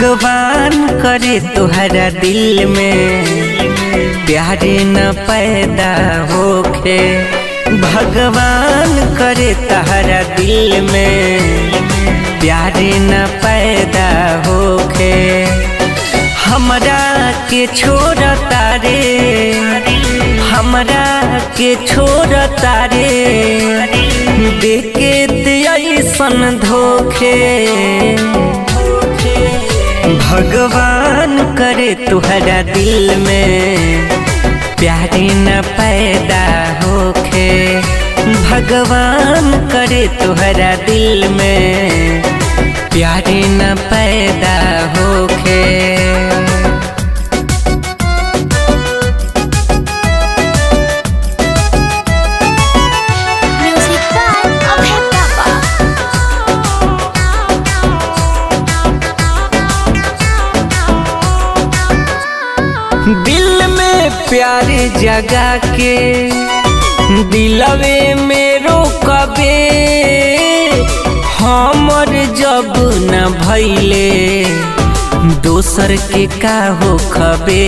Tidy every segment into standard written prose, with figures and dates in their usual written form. भगवान करे तुहरा दिल में प्यार न पैदा होखे, भगवान करे तुहरा दिल में प्यार न पैदा होखे। हमरा के छोड़ तारे, हमरा के छोड़ तारे, देखे ऐसन धोखे। भगवान करे तुहरा दिल में प्यार न पैदा होखे, भगवान करे तुहरा दिल में प्यार न पैदा होखे। दिल में प्यार जगा के दिलवे में रोकबे, हमर जब न भइले दोसर के का होखबे।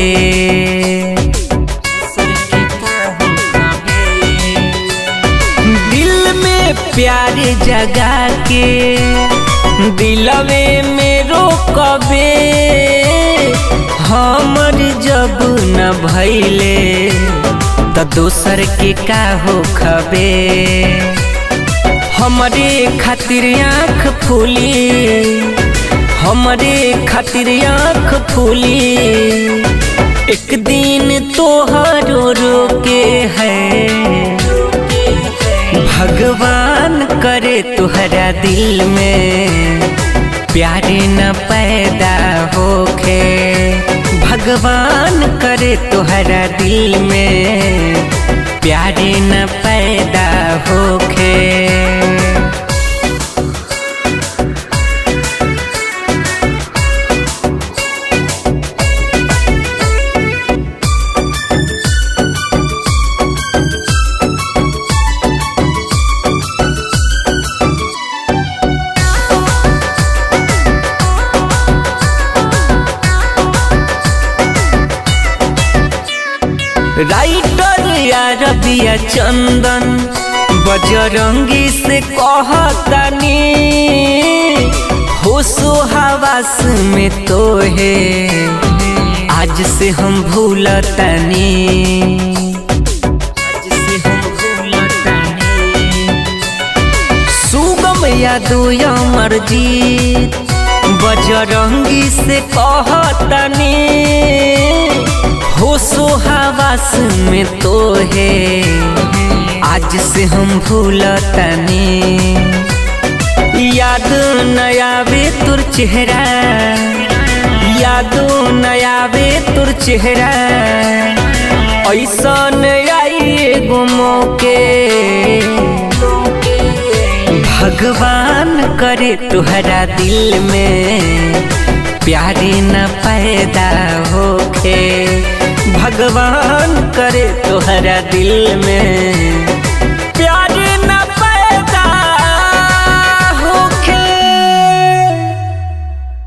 दिल में प्यार जगा के दिलवे में रोकबे, हमर जब न भइले तो दोसर के का होखबे। हमरे खातिर आँख फूली, हमरे खातिर आँख फूली, एक दिन तोहरो रोके है। भगवान करे तुहरा दिल में प्यार न पैदा होखे, भगवान करे तुहरा दिल में प्यार न पैदा होखे। राइटर रबिया चंदन बजरंगी से कहतनी, हो सुहावास में तो है आज से हम भूलतनी। सुगम यादो अमर जीत बजरंगी से कहतनी, हो सुहावास में तो है आज से हम भूलतनी। याद न आवे तुर चेहरा, याद न आवे तुर चेहरा, ऐसा न आइए गुमो के। भगवान करे तुहरा दिल में प्यार न पैदा होखे, भगवान करे तुहरा दिल में